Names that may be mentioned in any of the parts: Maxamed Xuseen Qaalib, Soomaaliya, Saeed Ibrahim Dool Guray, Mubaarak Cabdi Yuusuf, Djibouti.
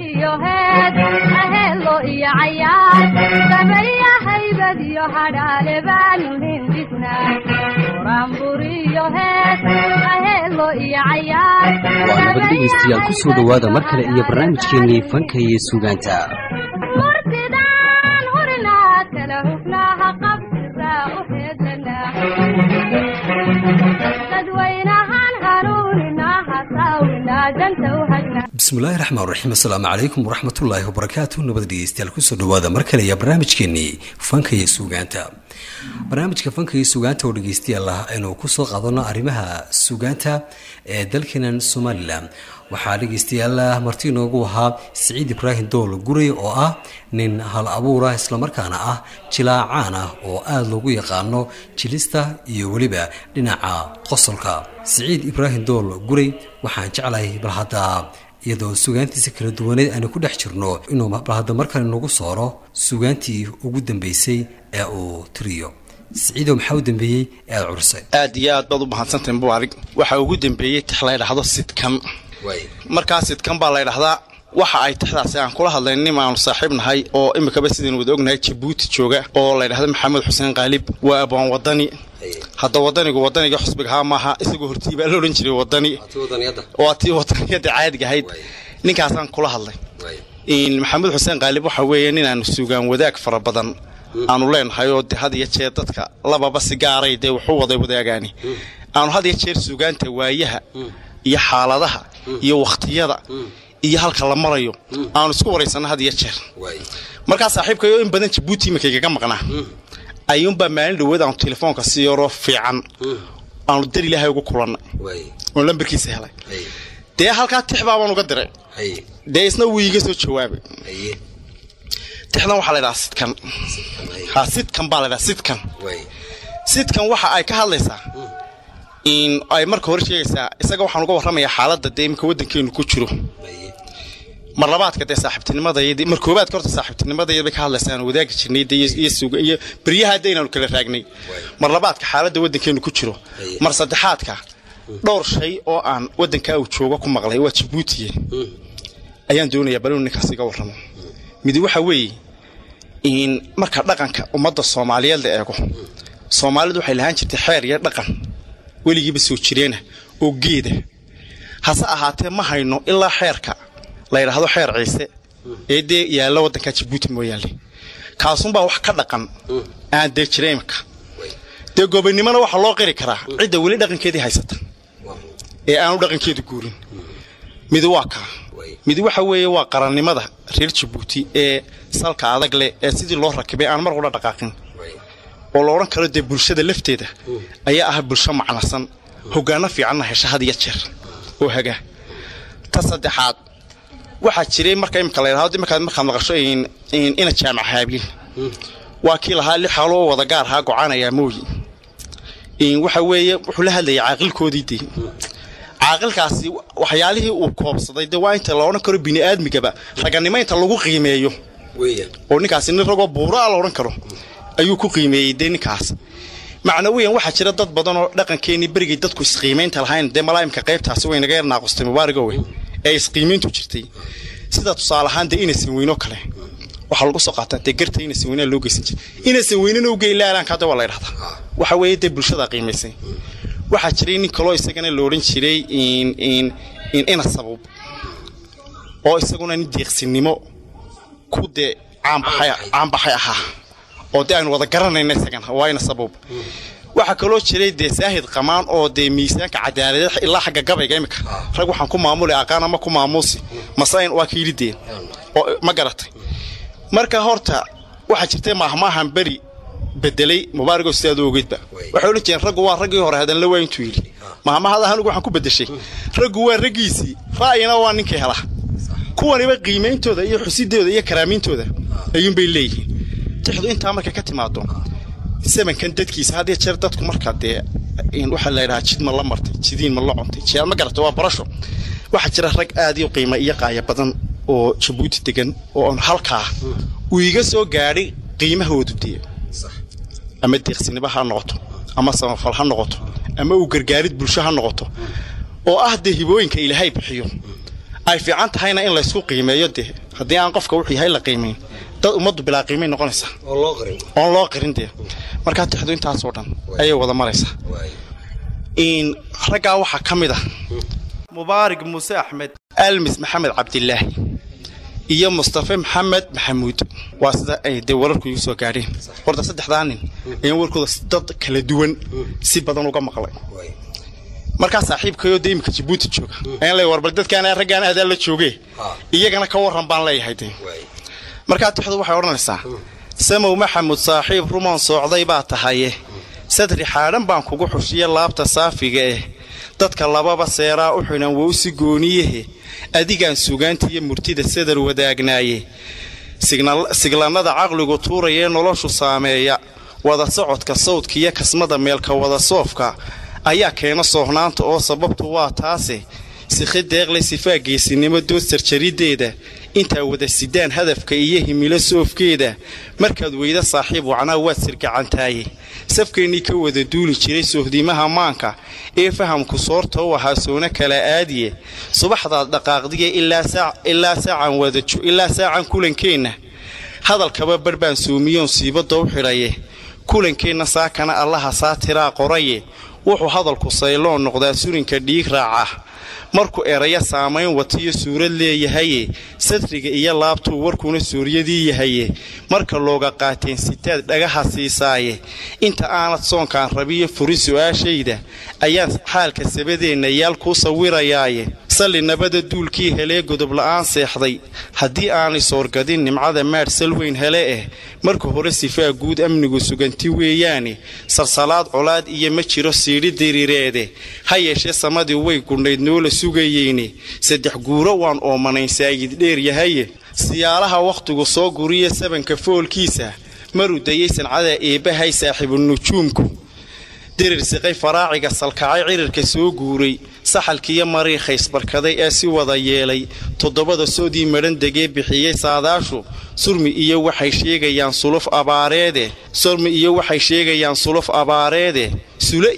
يا هاد أهلو يا عيال سبري يا هيبة يا هدال بانو هندسنا ورامبوري يا هاد أهلو يا عيال سبري يا هيبة يا هدال بانو هندسنا بسم الله الرحمن الرحيم. السلام عليكم ورحمة الله وبركاته. نبدأ ديستيالكوس الدوادة مركلة يا برنامج كني فانك يسوقانتا برنامج كفانك يسوقانتا ورجيستياله إنه كوس القضاء أريمها سوقانتا دلكنا الصومالي وحالق استياله مرتينو جوها سعيد إبراهيم دول قري أو نن هالأبورة إسلام مركانا تلا عانا أو لوجي قانو تلستا يوليبا لنعا قصلك سعيد إبراهيم دول قري وحنج عليه بالهذا iyadoo suugaantiisa kala duwaneed aan ku dhex jirno inuu mabraahada markan lagu sooro suugaantii ugu dambeysay ee uu tiriyo سعيد محمود دنبيي العرسي ادياد بضو محسنتين بو ارق waxa ugu dambeeyay taxlay raxdo sidkan way markaas sidkan baa la raxda waxa ay taxdaas aan kula hadlaynay maanu saaxiibnahay oo imika ba sideen wada ognahay Djibouti jooga oo la raxda Maxamed Xuseen Qaalib waa abaan wadani hadda wadaniga xusbiga maaha isagu hortiiba la oran jiray wadani waa tii wadaniyada caadiga ahayd ninkaas aan kula hadlay in Maxamed Xuseen Qaalib waxa weeyeen inaan suugaan wadaag fara badan aanu leenahay oo had iyo jeer dadka lababa sigaaray day wuxuu waday wadaagaani aanu had iyo jeer suugaanta waayaha iyo xaaladaha iyo waqtiyada iyo halka la marayo aanu isku wareysana had iyo jeer marka saaxiibkayo in badan Djibouti makayga maqnaa ayun ba maalin dhawad aan telefoonka siiro fiican aanu dir ilaahay ugu kulanay oo lambarkiisa helay day halka tixbaa baan uga diray day isna wiiga soo jawaabay تحنا وحلا راسيت كان راسيت كان بالا راسيت كان سيت كان وحا اي كهاليسا ان اي marka hor sheegaysa isaga waxaan uga waramaya xaaladda deemka wadankeenu ku jiro marlabaadka day saaxiibtinimada iyo markoobaadka horta saaxiibtinimada iyo ka hadlaysaan wadaag jirneed iyo suuga iyo bariyaha deynaan kala raagnay marlabaadka xaaladda wadankeenu ku jiro mar saddexaadka dhowr shay oo aan wadanka u joogo ku maqlay waa Djibouti ayaan doonayaa baluu ninkaas iga waramo midi waxa weey in marka dhaqanka umada Soomaaliyeed ee eego Soomaalidu waxay lahaan jirtay xeer iyo dhaqan waligiiba soo jireena oo geeda hase ahaatee ma hayno ilaa xeerka la yiraahdo xeer ciise ee de yaalo wadanka Djibouti mooyaale kaasun baa wax ka dhaqan aan de jireemka de goobnimana waxa loo qiri karaa cid wali dhaqankeedii haysata ee aan dhaqankeedii guurin midi waa ka mid waxa weeye waa qarannimada reer Djibouti ee salka adag leh ee sidii loo rakibay aan mar qura dhaqaaqin oo looran karo de bulshada lafteeda ayaa ah bulsho macnasan hogaana fiican heshahad iyo jeer oo haga ta saddexaad waxa jiray markay imka leeyahay marka maqasho in jaamac haabil wakiil hal xalo wada gaar ha go'aanaya mooyi in waxa weeye wuxuu la hadlayay caaqilkoodii aqalkaasi waxyaalihii uu koobsaday dawaa inta la oran karo bini aadmiga raganimaynta lagu qiimeeyo weeyaan oo ninkaasi nin rago buura la oran karo ayuu ku qiimeeyay ninkaas macna weeyaan waxa jira dad badan oo dhaqankeeni bariga dadku is qiimeynta lahayn de malaayimka qaybtaas way naga yarnaaqustay mubaariga way ay is qiimeyntu jirtay sida tusaale ahaan de inaysan weyno kale waxa lagu soo qaataa de gartay inaysan weynaa loo geysan jiray inaysan weynana u geeylaan ka dawal ayraada waxa weeyday bulshada qiimeysay waxa jiray nin kale isagana loorin jiray in sabab oo isaguna nin deeqsinimo ku de aan baxay aha oo taan wada garanayna isagan waayna sabab waxa kale jiray de saahid qamaan oo de miisaanka cadaalada ilaa xagga gabayga imika rag waxaan ku maamulay aqaan ama ku maamusi masaayin wakiilideen oo ma garatay marka horta waxa jirtay mahmaahan bari bedelay mubaariga istaad oo geedba waxa uu jeen raggu waa ragii hore hadan la weyntu yiri maama hada anigu waxaan ku bedeshay raggu waa ragiisi faayna waa ninkii hela kuwani ba qiimeentooda iyo xusideeda iyo karaamintooda ayun bay leeyeen tixdu inta marka ka timaado samankan dadkiisa hadii jeer dadku marka de in waxa la yiraahdo jid ma la martay jidin ma la cuntay jeer ma garto waa barasho waxa jira rag aad iyo qiimo iyo qaaya badan oo Djibouti degan oo halka uu iga soo gaari qiimahoodu diye أما تغسيني بها نغطو أما سمفالها نغطو أما وقرقاريد بلشها نغطو أو أهده هبوين كإلهي بحيو أي في عن تهينا إن لا يسوق قيمة يده هدي عن قف كوحي هاي لا قيمة مض بلا قيمة نقصها الله قرين الله قرين ده مركات تحدو أنت عصورنا أيه ولا مريسة إن رجع واحد كمده مبارك موسى أحمد ألمس محمد عبد الله إيا مصطفى محمد محمود واسدا أي دورك يوسف كارين ورد صدق ضانين يورك صدق كلا دوين سيبادن وقام قلي مركز صاحب كيو ديم كتبوت تشوك أنا لي وربلدت كان رجعنا هذا اللي تشوكه إيا أنا كورهم بالله هيدين مركز تحضر واحد ورنا الساعة سمو محمود صاحب رومان صعدي بعت هايه صدري حارم بانكو جوحشية لابت صافي جاي dadka lababa seera u xunaan way si gooniyahay adigan suugaantii murtida sadar wadaagnaaye signalanada aqligu tuurayay noloshu saameeya wada socodka sawdkiya kasmada meelka wada soofka ayaa keenay soohnaanta oo sababtu waa taasi si xideeqlay sifaagiisinimo doostar jarideeda inta wada sidaan hadafka iyo himilo soofkeeda markaad weyda saaxiib wacnaa waad sirkacantaay safkeeni ka wada duuli jiray sohdimaha maanka ee fahamku soorto waxa soona kala aadiye subaxda dhaqaaqdiga ilaa saacan kulankeena hadalkaba barbaan suumiyoon siibado u xiraye kulankeena saakana allaha saatira qoraye wuxuu hadalku saylo noqdaa surinka dhiig raaca markuu eraya saameyn watiyo suurad leeyahay sadriga iyo laabtu warkuna suuriyadii yahay marka looga qaateen sitaad dhagaha siisaay inta aanad soonkan rabiyo furi su'aashayda ayaa xaalka sabadeena yaal ku sawirayay sali nabada duulkii helay godob la'aan seexday hadii aanay soorgadin nimcada maarsal weyn helay marka hore sifaa guud amnigu suganti weeyaan sarsalaad culaad iyo ma jiro siiri diriireede hayeeshe samadii way gudnayd nool suugayeen saddex guuro waan oo manaysaayid dheer yahay siyaaraha waqtigu soo guriye sabanka foolkiisa marudaysan cada eebahay saaxibul nujuumku dirirsiqay faraaciga salkacay cirirka soo guuray saxalkiya mariixays barkaday ee si wada yeelay todobada soodii maran degay bixiyay saadaashu surmi iyo waxay sheegayaan suluf abaareede sule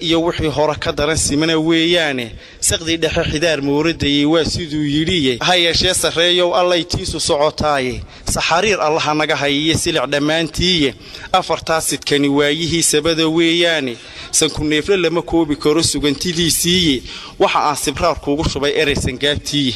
iyo wixii hore ka daran simana weeyaan saqdi dhexe xidaar mooraday waa siduu yiri hayashe sareeyo allaytiisu socotaay saxariir allah naga hayay silic dhamaantii afartaas sidkani waayihi sabada weeyaan sanku neefle lama koobi karo sugantidiisii waxa aan sibraar kuugu shubay ereysan gaabtii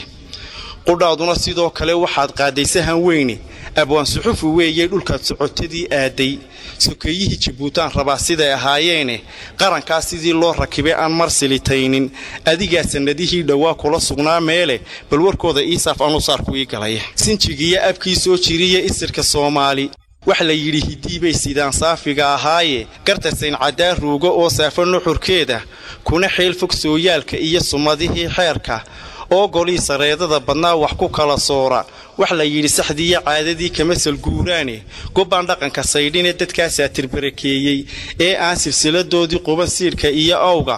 qudhaaduna sidoo kale waxaad qaadaysahan weyni abwaan suxufu weeyay dhulka socotadii aaday sukeeyihii Jibuutan rabaa sida ahaayeen qaranka sidii loo rakibay aan marsilitaynin adiga sanadihii dhawaa kula sugnaa meele bal warkooda Isaaf aanu saar ku galay sinjigiya abkii soo jiriyay isirka Soomaali wax la yiri hidiibay sidaan saafiga ahaaye gartasayn cadaa ruuga oo saafan xurkeeda kuna xeel fog sooyaalka iyo sumadihii xeerka oo goli sareedada badnaa wax ku kala soora wax la yiri saxdiya caadadii kamasal guuraane goobaan dhaqanka saydin ee dadkaas tirbareeyay ee aan silsiladoodii quban siirka iyo awga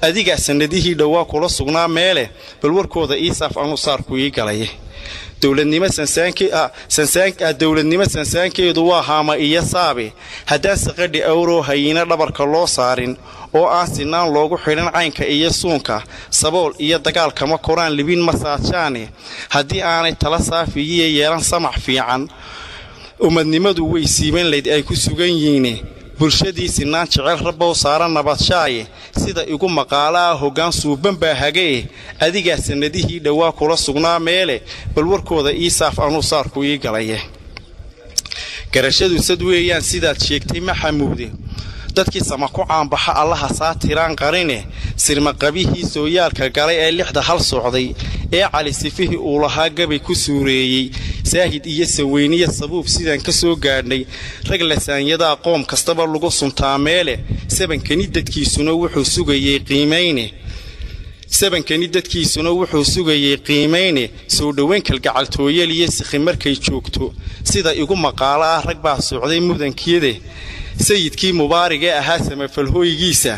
adiga sanadihii dhawaa kula sugnaa meele bal warkooda Isaaf aanu saar ku galay dawladnimo sansaankeedu waa haama iyo saabi haddii saqadhi euro hayina dhabarka loo saarin oo aan sinaan loogu xiran caynka iyo suunka sabool iyo dagaal kama koraan libin masaajaane haddii aanay tala saafiye yeelan samax fiican umadnimadu way siiban leed ay ku sugan yihiin bulshadii sinaan jecel rabbo saaran nabadshaay sida igu maqaalaha hogaan suuban baa hagay adiga sanadihii dhawaa kula sugnaa meele bal warkooda Isaaf aanu saar ku galay garashadu sad weeyaan sida sheegtay Maxamuud dadkii samaku aan baxa allaha saatiran qarine sirma qabihi sooyaalka galay ee lixda hal socday ee cali sifihi uu lahaa gabay ku suureeyay saahid iyo saweyniya sabuub sidan ka soo gaadnay rag la saanyada qoom kastaba lagu suntaa meele sabankan dadkiisuna wuxuu sugayay qiimayne soo dhaween kalgacaltooyay iyo sikhi markay joogto sida igu maqaalaha rag baa socday mudankiyada sayidkii Mubaarig ee ahaa samafalhooyigiisa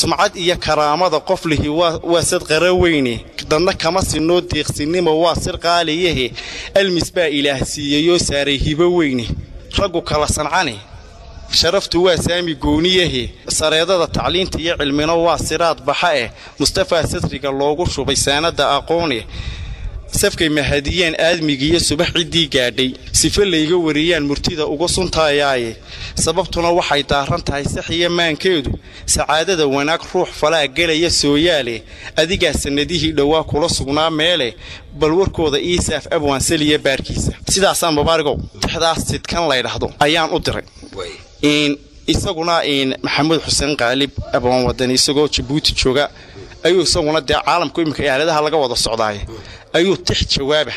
sumcad iyo karaamada qof lihi waa sad qaraweyni dadna kama sinoo deeqsinimo waa sir qaaliyahay almisbaa ilaah siiyo saaray hibo weyni ragu kala sancane sharaftu waa saami gooniyahay sareedada tacliinta iyo cilmina waa siraad baxa ee Mustafa Sadriga loogu shubay sanada aqooni سفكي مهديان آدميجي الصبح عدي قادي سفل ليجوريان مرتدى وقصن طايعي سببتنا وحي طهران تاي سحيا مان كيدو سعادة وناك روح فلا جل يسويالي أديك السنديه دواك ولصقنا ماله بالوركو ذا إيساف أبوان سلية باركيسة سيدا سام ببارجو تحدث كان لا يلحظون أيام أدرى إن إسقنا إن محمد حسين قالب أبوان ودني إسقوا تبوت شجع أيو سوونا ده عالم كوي مكيالي ده هلاقة وضع الصعداية أيو تحت شوابه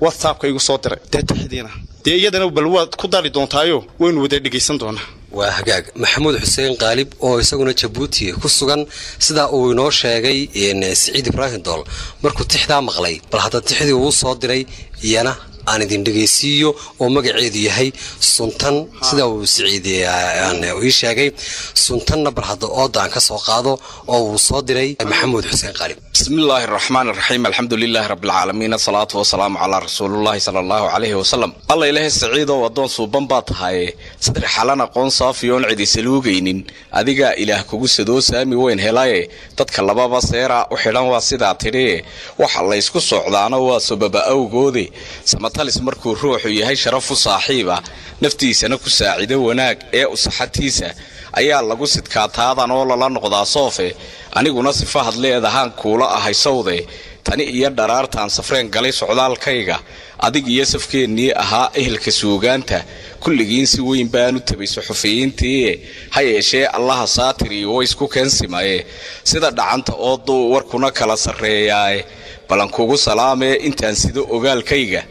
واتساب كيجو صادر ده تحدينا ده يدنا بالواد كداري دون تايو وين وده دقيسن دونا وحقاق محمود حسين قالب أو يسوونا جبوتي خصوصا سدا أو نورش هاجي إن سعيد إبراهيم دول مركو تحدا مغلي بالحتى تحدي وصادري ينا أنا دين دقيسيو ومجعيدي هاي سنتن سدا وسعيدي يعني ويش هاجي سنتنا برحد أوضع كسوق هذا أو صادري محمود حسين قالب. بسم الله الرحمن الرحيم الحمد لله رب العالمين الصلاة والسلام على رسول الله صلى الله عليه وسلم. الله إله السعيد ودون صوبان بات هاي صدر حالنا قن صافيون عدي سلوجينين أديجا إله كوجس دوسة ميوين هلاي تتكلم بابا سيرة وحلم وصدع تري وحلا يسكو صعدانا وسبب أو جودي سمت تالس مركو روح ويهاي شرف صاحبه نفتيسة نكو ساعدة وناك إيه وصحتيسة أيها الله قصد كاتها نولا لن قضاء صافي أنا قناصي فهد ليه دهان كولا هاي صوضي تاني إياد درارتان سفرين قلي سعودال كيغا أديك يسف كيني أها إهل كسوغانتا كل جينسي وين بانو تبي صحفيين تي هاي شيء الله ساتري ويسكو كنسي ما إيه سيدا دعانتا أوضو وركونا كلا سرياي بلانكوغو سلامي انتان سيدو أغال كيغا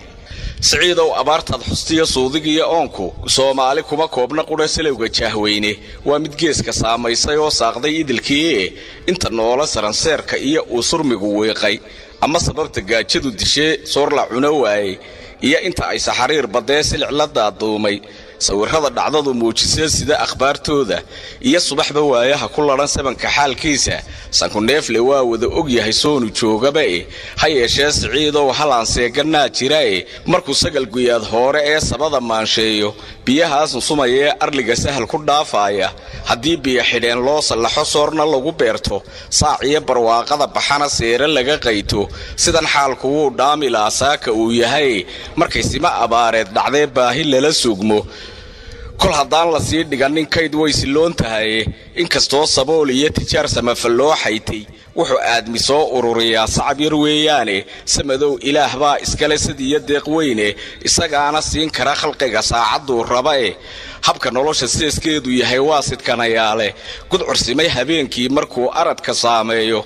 سعيد أو أبارت الحصية صودقية أنكو سوما عليكم أكوبنا قرص لوجه شهويني ومتجس كسامي سيو ساقدي دلكي أنت النورة سرنسير كأي أسر مجوقي أما صبرت جاتشد الدشي صور لعنواي يا أنت عيسى حرير بداس العلاقة ضومي صور هذا العدد موجسيل سدا أخبار تودا يا الصبح بواياها كل رنسبا كحال كيسة سنكونيف لوا وذا أجي هيسون وشوجا بقي هيا شاس عيدا وحلا سيجنا تراي مركو سجل جياد هورا إيه سبضا مانشيو بيها سمايا أرلجا سهل كل دافايا هدي بيا حدين لوص اللي حصورنا لو بيرتو صاعي برواقة ذا بحنا سير اللي قيتو سدن حالكو دامي لاساك وياهي مركزي ما أبارد دعذب باهيل للسوجمو كل هذان لسيد دكانين كيد ويسلون تهاي إنك استوصبوا ليه تجار سما فلوا حيتي وحو آدمي صو أروريا صعب يروياني سمدو إله با إسكاليس دي يدق ويني إساقانا سين كرا خلقيقا ساعدو الرباي حبكا نولوش السيسكيدو يهي واسد كانيالي قد عرسي ميهابين كي مركو أرد كساميو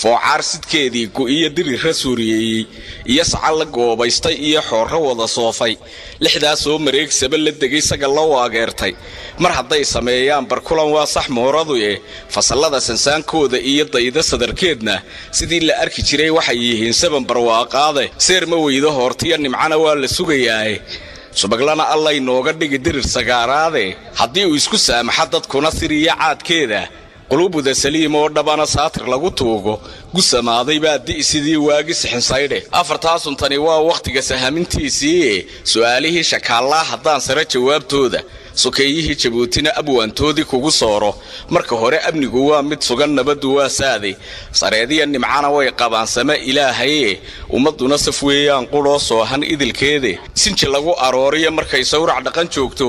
foocaar sidkeedii go'iyo dirir rasuuliyay iyo sacal goobaystay iyo xooro wada soofay lixdaas oo mareeg sabal la dagay sagal la waageertay mar haday sameeyaan barkulan waa sax mooradu ee fasalada sansaankooda iyo dayda sadarkeedna sidii la arki jiray waxay yihiin saban barwaaqaade seer ma weydo hortiya nimcana waa la sugayaa subaglana alla inooga dhigi dirir sagaaraade hadii uu isku saamaxa dadkuna siriya caadkeeda qulubuda saliim oo dhabana saatir lagu tuugo gusamaaday baadi sidii waagi sixinsaydhe afartaas untani waa waqtiga sahamintiisii su'aalihi shakaalaha hadaan sare jawaabtooda sokeeyihii Jabuutina abwaantoodii kugu sooro marka hore amnigu waa mid sugan nabadu waa saaday sareediyan nimcaana way qabaan sama ilaahay umaduna saf weeyaan quloo soohan idilkeede sinji lagu arooriyo markay sawrac dhaqan joogto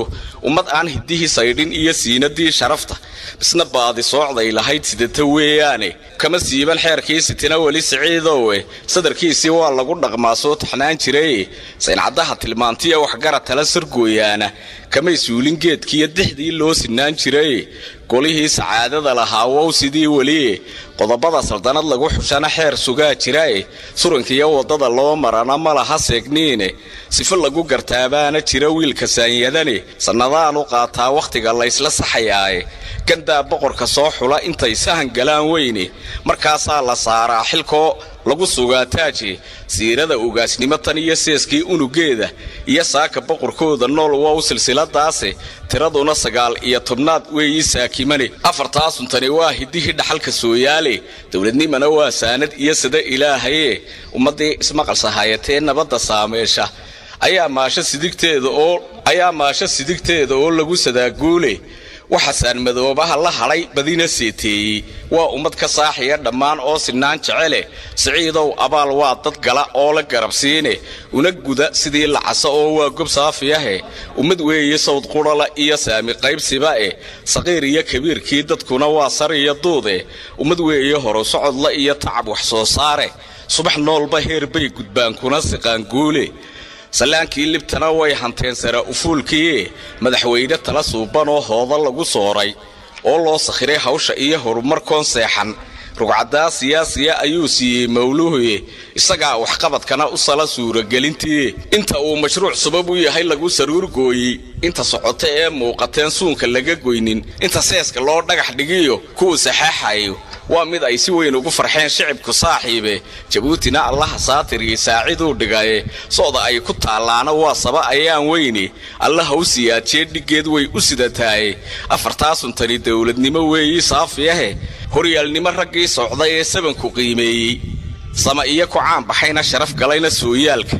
umad aan hiddihii saydin iyo siinadii sharafta bisna baadi socday lahayd sidata weeyaan kama siiban xeerkiisa tina wali siciidowe sadarkiisii waa lagu dhaqmaa soo taxnaan jiray saynadaha tilmaantiya wax gaar tala sirgooyaana kama isuulin geedkii dixdii loo sinaan jiray golihii sacaadada lahaa oo sidii wali qodobada sardanad lagu xushana xeer sugaa jiray surankiya wadada loo marana malaha seegniine sifa lagu gartaabaana jira wiilka saanyadani sanadaan u qaataa waqtiga la isla saxayay ganda boqorka soo xula intay sahan galaan weyni markaas la saaraa xilko lagu sugaataaji siirada ugaasnimo tan iyo seeski unugeeda iyo saaka boqorkooda nool waa silsiladaasi tiraduna 19 weeyi saakimanay afartaas tan waa hidihii dhaxalka Soomaaliya dawladnimana waa saanad iyo sida Ilaahay ummadii ismaqal sahayatee nabada saameesha ayaa maasha sidigteeda oo lagu sadaaguulay وحسن مذوبها الله حري بدينا سيتي وأمد كصاحية دمان أو سنان شعلي سعيدو أبا الواطط قلا أولا قربسيني ونقودا سيدي العصا وقب صافياه ومدوي يصوت قرالا إيا سامي قيب سبائي صغير يا كبير كيدت كنا واصر يا دودي ومدوي يهرو سعود لا إيا تعب وحصوصاري صبح نول بهير بي قدبان كنا سيقان قولي سلانكي اللي بتناوي حنتين سرا أفولكي مدحويدة تلاسو بانو هوضا لغو صوري أولو سخيري حوشا إيه هرماركون سيحن رقعدا سياسيا أيوسي مولوهي إساقا وحقابت كانا أصلا سورة قلنتي إنتا أو مشروع سبابوي هاي لغو سرور قوي إنتا سعوتي موقتين سونك لغا قوينين إنتا سيسك اللور نقح دقيو كو سحاحايو وامد أي سوين وقو فرحين شعبكو صاحيبه جبوتنا الله ساتر يساعدو دقايه صودا أي كتا اللانا واصبا أيان ويني الله وسيا جيد دقيد وي أسدتاي أفرتاسون تاني دولد نموي صافيه هوريال نمرقي صعوداي سبنكو قيمي سمايكو عام بحينا شرف قلينا سويالك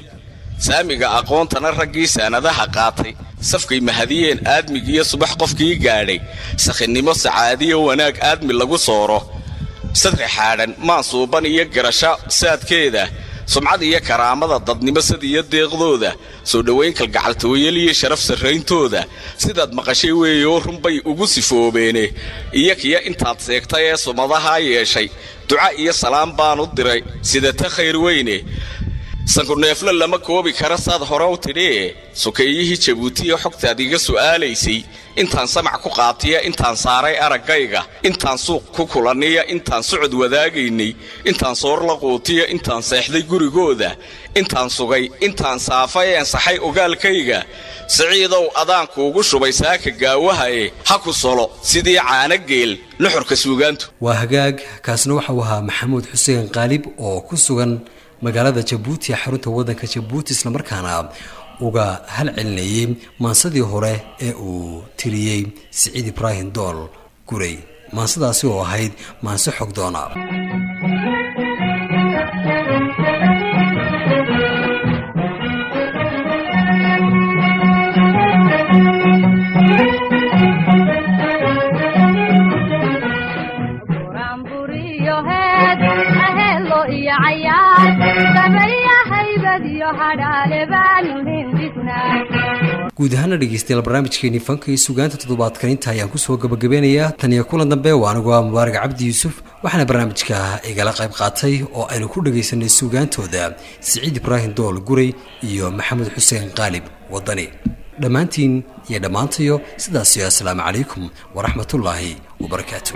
ساميقا أقوان تنرقي ساندا حقاطي safkay mahadiyeen aadmigiyo subax qofkii gaaray saxinimo sacaadiyo wanaag aadmi lagu sooro sadri xaaran maasuuban iyo garasha saadkeeda sumcad iyo karaamada dadnimo sadiyo deeqdooda soo dhaweyn kal gacaltooyay iyo sharaf sarreyntooda sidaad maqashay weeyo runbay ugu sifoobeene iyakiya intaad seegtay ee sumadaha yeeshay duca iyo salaam baan u diray sida ta khayr weyne sankurneefla lama koobi kara saad hore u tidhi sukayihi jabuutiyo xogtaadiga su'aalaysay intaan samac ku qaatiya intaan saaray aragayga intaan suuq ku kulaniya intaan socod wadaagaynay intaan soor la qootiya intaan seexday gurigooda intaan sugay intaan saafay aan saxay ogaalkayga saciidow adaan kuugu shubay saaka gaawahay ha ku solo sidii caanageel nuxurka suugaantu waa hagaag kaasna waxa uu ahaa maxamuud xuseen qaalib oo ku sugan magaalada Jabuuti xarunta wadanka Jabuuti isla markaana uga hal cilnayay maansadii hore ee uu tiriyay Saeed Ibrahim Dool Guray maansadaasi oo ahayd maanso xog doonaa guud ahaan dhageystayaal barnaamijkeena fanka suugaanta toddobaadka inta ayaan ku soo gabagabeynaya tan iyo kulan dambe waan uga Mubaarak Cabdi Yuusuf waxaana barnaamijka igala qayb qaatay oo aynu ku dhageysanay suugaantooda Saeed Ibrahim Dool Guray iyo Maxamed Xuseen Qaalib Wadani dhamaantiin iyo dhamaantayo sidaas iyo assalaamu calaykum wa rahmatullaahi wa barakaatuh